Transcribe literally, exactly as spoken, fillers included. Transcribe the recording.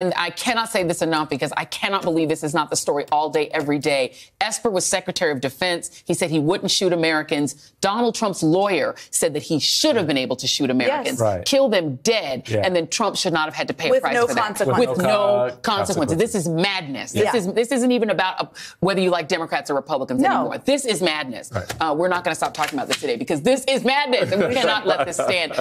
And I cannot say this enough because I cannot believe this is not the story all day, every day. Esper was Secretary of Defense. He said he wouldn't shoot Americans. Donald Trump's lawyer said that he should have been able to shoot Americans, yes. right. kill them dead, yeah. and then Trump should not have had to pay with a price no for that. With, With no, no consequences. consequences. This is madness. Yeah. This, is, this isn't even about a, whether you like Democrats or Republicans no. anymore. This is madness. Right. Uh, we're not going to stop talking about this today because this is madness, and we cannot let this stand.